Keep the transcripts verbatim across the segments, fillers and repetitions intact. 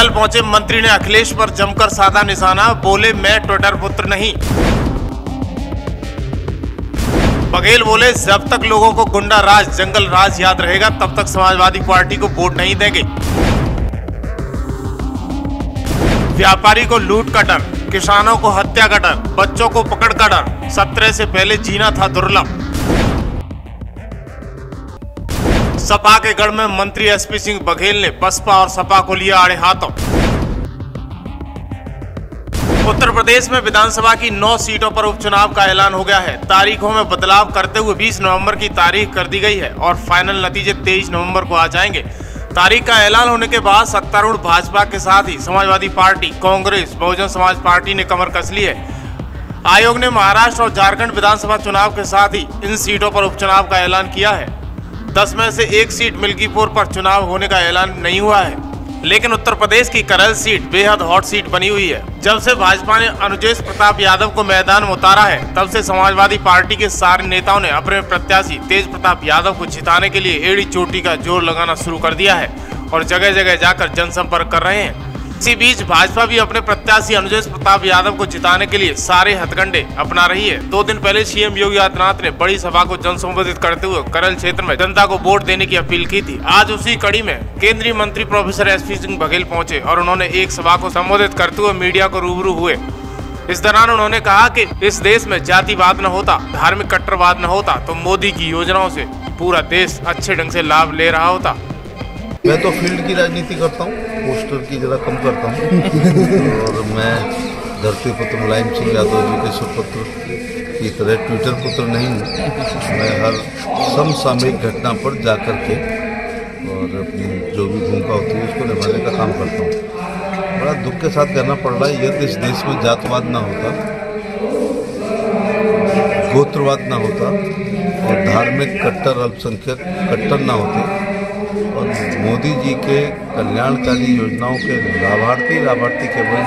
करहल पहुंचे मंत्री ने अखिलेश पर जमकर साधा निशाना, बोले मैं ट्विटर पुत्र नहीं। बघेल बोले जब तक लोगों को गुंडा राज जंगल राज याद रहेगा तब तक समाजवादी पार्टी को वोट नहीं देंगे। व्यापारी को लूट का डर, किसानों को हत्या का डर, बच्चों को पकड़ का डर, सत्रह से पहले जीना था दुर्लभ। सपा के गढ़ में मंत्री एसपी सिंह बघेल ने बसपा और सपा को लिया आड़े हाथों। उत्तर प्रदेश में विधानसभा की नौ सीटों पर उपचुनाव का ऐलान हो गया है। तारीखों में बदलाव करते हुए बीस नवंबर की तारीख कर दी गई है और फाइनल नतीजे तेईस नवंबर को आ जाएंगे। तारीख का ऐलान होने के बाद सत्तारूढ़ भाजपा के साथ ही समाजवादी पार्टी, कांग्रेस, बहुजन समाज पार्टी ने कमर कस ली है। आयोग ने महाराष्ट्र और झारखंड विधानसभा चुनाव के साथ ही इन सीटों पर उपचुनाव का ऐलान किया है। दस में से एक सीट मिल्कीपुर पर चुनाव होने का ऐलान नहीं हुआ है, लेकिन उत्तर प्रदेश की करहल सीट बेहद हॉट सीट बनी हुई है। जब से भाजपा ने अनुजेश प्रताप यादव को मैदान में उतारा है, तब से समाजवादी पार्टी के सारे नेताओं ने अपने प्रत्याशी तेज प्रताप यादव को जिताने के लिए एड़ी चोटी का जोर लगाना शुरू कर दिया है और जगह जगह जाकर जनसंपर्क कर रहे हैं। इसी बीच भाजपा भी अपने प्रत्याशी अनुजेश प्रताप यादव को जिताने के लिए सारे हथकंडे अपना रही है। दो दिन पहले सीएम योगी आदित्यनाथ ने बड़ी सभा को जनसंबोधित करते हुए करहल क्षेत्र में जनता को वोट देने की अपील की थी। आज उसी कड़ी में केंद्रीय मंत्री प्रोफेसर एसपी सिंह बघेल पहुंचे और उन्होंने एक सभा को संबोधित करते हुए मीडिया को रूबरू हुए। इस दौरान उन्होंने कहा कि इस देश में जातिवाद न होता, धार्मिक कट्टरवाद न होता तो मोदी की योजनाओं से पूरा देश अच्छे ढंग से लाभ ले रहा होता। मैं तो फील्ड की राजनीति करता हूँ, पोस्टर की ज़रा कम करता हूँ और मैं धरती पुत्र मुलायम सिंह यादव जी के सुपुत्र की तरह ट्विटर पुत्र नहीं हूँ। मैं हर समसामयिक घटना पर जाकर के और अपनी जो भी भूमिका होती है उसको निभाने का काम करता हूँ। बड़ा दुख के साथ करना पड़ रहा है, यदि इस देश में जातवाद ना होता, गोत्रवाद ना होता और धार्मिक कट्टर अल्पसंख्यक कट्टर ना होते और मोदी जी के कल्याणकारी योजनाओं के लाभार्थी लाभार्थी केवल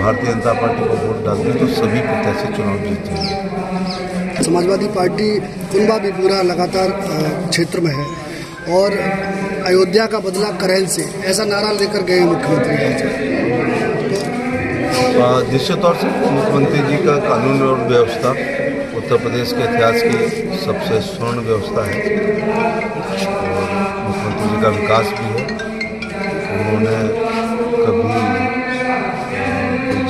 भारतीय जनता पार्टी को वोट डालते तो सभी प्रत्याशी चुनाव जीत जाएंगे। समाजवादी पार्टी कुनबा भी पूरा लगातार क्षेत्र में है और अयोध्या का बदला करहल से, ऐसा नारा लेकर गए मुख्यमंत्री। निश्चित तौर से मुख्यमंत्री जी का कानून और व्यवस्था उत्तर प्रदेश के इतिहास की सबसे स्वर्ण व्यवस्था है। मुख्यमंत्री जी का विकास भी है। उन्होंने कभी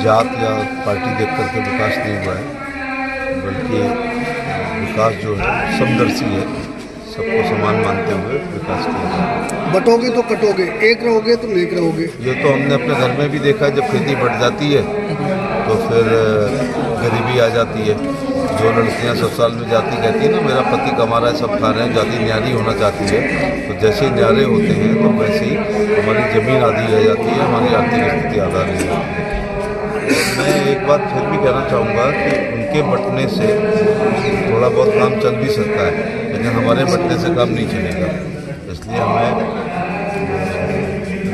जात या पार्टी देख करके विकास नहीं हुआ है, बल्कि विकास जो है समदर्शी है, सबको समान मानते हुए विकास किया है। बटोगे तो कटोगे, एक रहोगे तो एक रहोगे, ये तो हमने अपने घर में भी देखा है। जब खेती बढ़ जाती है तो फिर गरीबी आ जाती है। जो लड़कियाँ सब साल में जाती कहती है ना, मेरा पति कमा रहा है, सब खा रहे हैं, जाति न्यारी होना चाहती है, तो जैसे ही न्यारे होते हैं तो वैसे ही हमारी ज़मीन आधी रह जाती है, हमारी आर्थिक स्थिति आधा रह जाती है। मैं एक बात फिर भी कहना चाहूँगा कि उनके बटने से थोड़ा बहुत काम चल भी सकता है, लेकिन हमारे बटने से काम नहीं चलेगा, इसलिए हमें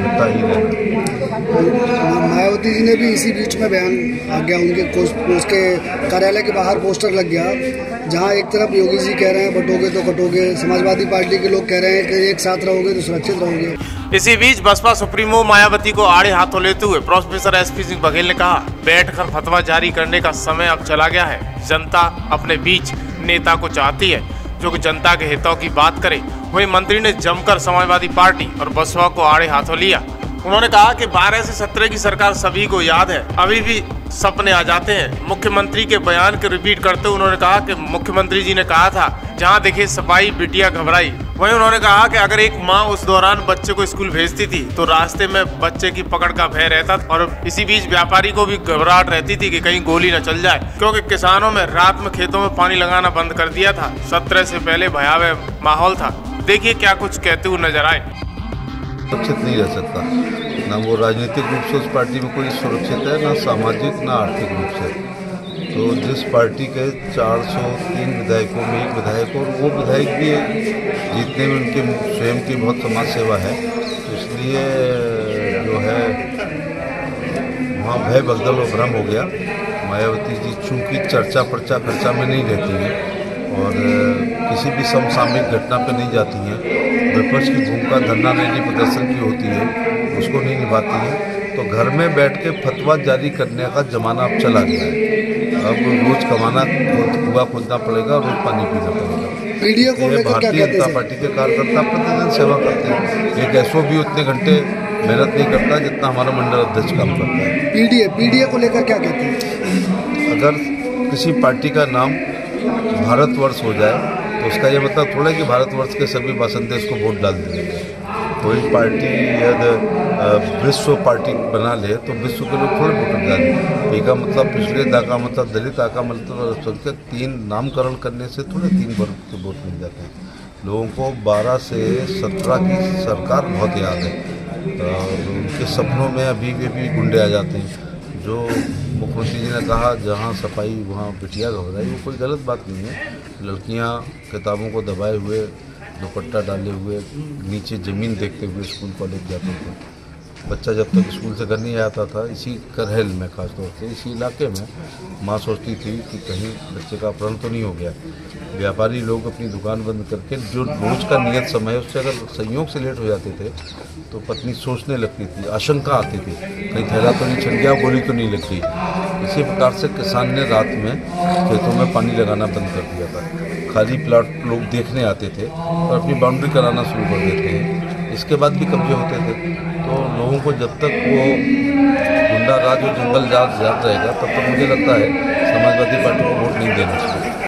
होता ही रहना। मायावती जी ने भी इसी बीच में बयान आ गया, उनके उसके कार्यालय के बाहर पोस्टर लग गया, जहां एक तरफ योगी जी कह रहे हैं बटोगे तो कटोगे, समाजवादी पार्टी के लोग कह रहे हैं कि एक साथ रहोगे तो सुरक्षित रहोगे। इसी बीच बसपा सुप्रीमो मायावती को आड़े हाथों लेते हुए प्रोफेसर एसपी सिंह बघेल ने कहा, बैठकर फतवा जारी करने का समय अब चला गया है। जनता अपने बीच नेता को चाहती है जो कि जनता के हितों की बात करे। वही मंत्री ने जमकर समाजवादी पार्टी और बसपा को आड़े हाथों लिया। उन्होंने कहा कि बारह से सत्रह की सरकार सभी को याद है, अभी भी सपने आ जाते हैं। मुख्यमंत्री के बयान को रिपीट करते हुए उन्होंने कहा कि मुख्यमंत्री जी ने कहा था, जहां देखे सपाई बिटिया घबराई। वहीं उन्होंने कहा कि अगर एक मां उस दौरान बच्चे को स्कूल भेजती थी तो रास्ते में बच्चे की पकड़ का भय रहता था और इसी बीच व्यापारी को भी घबराहट रहती थी कि कहीं गोली न चल जाए, क्योंकि किसानों में रात में खेतों में पानी लगाना बंद कर दिया था। सत्रह से पहले भयावह माहौल था। देखिए क्या कुछ कहते हुए नजर आए। सुरक्षित नहीं रह सकता, ना वो राजनीतिक रूप से उस पार्टी में कोई सुरक्षित है, ना सामाजिक, ना आर्थिक रूप से। तो जिस पार्टी के चार सौ तीन विधायकों में एक विधायक और वो विधायक भी जीतने में उनके स्वयं की बहुत समाज सेवा है, तो इसलिए जो है वहाँ भय बगदल और भ्रम हो गया। मायावती जी चूँकि चर्चा परचा खर्चा में नहीं रहती हैं और किसी भी समसामयिक घटना पर नहीं जाती हैं। विपक्ष की भूमिका धरना रैली प्रदर्शन की होती है, उसको नहीं निभाती है। तो घर में बैठ के फतवा जारी करने का ज़माना अब चला गया है। अब रोज़ कमाना हुआ खोदना पड़ेगा, रोज़ पानी पीना पड़ेगा। भारतीय जनता पार्टी के कार्यकर्ता प्रतिदिन सेवा करते हैं। एक एसओ भी उतने घंटे मेहनत नहीं करता जितना हमारा मंडल अध्यक्ष काम करता है। पीडीए पीडीए को लेकर क्या कहते हैं? अगर किसी पार्टी का नाम भारतवर्ष हो जाए तो उसका यह मतलब थोड़ा है कि भारतवर्ष के सभी बासिंदे इसको वोट डाल देंगे। कोई पार्टी यदि विश्व पार्टी बना ले तो विश्व के लोग थोड़े वोट डाल दें। पी का मतलब पिछले, दा का मतलब दलित, आ का मतलब तीन नामकरण करने से थोड़े तीन वर्ग के वोट मिल जाते हैं। लोगों को बारह से सत्रह की सरकार बहुत याद है। उनके सपनों में अभी भी भी गुंडे आ जाते हैं। जो मुख्यमंत्री जी ने कहा जहाँ सफाई वहाँ बिटिया घबराई, वो कोई गलत बात नहीं है। लड़कियाँ किताबों को दबाए हुए, दुपट्टा डाले हुए, नीचे ज़मीन देखते हुए स्कूल कॉलेज जाते थे। बच्चा जब तक स्कूल से घर नहीं आता था, इसी करहल में खासतौर से इसी इलाके में माँ सोचती थी कि कहीं बच्चे का अपहरण तो नहीं हो गया। व्यापारी लोग अपनी दुकान बंद करके जो रोज़ का नियत समय उससे अगर संयोग से लेट हो जाते थे तो पत्नी सोचने लगती थी, आशंका आती थी कहीं थैला तो नहीं छन गया, गोली तो नहीं लगती। इसी प्रकार से किसान ने रात में खेतों में पानी लगाना बंद कर दिया था। खाली प्लाट लोग देखने आते थे और अपनी बाउंड्री कराना शुरू कर देते हैं। इसके बाद भी कब्जे होते थे। तो लोगों को जब तक वो गुंडा राज और जंगल राज याद रहेगा तब तक मुझे लगता है समाजवादी पार्टी को वोट नहीं देना चाहिए।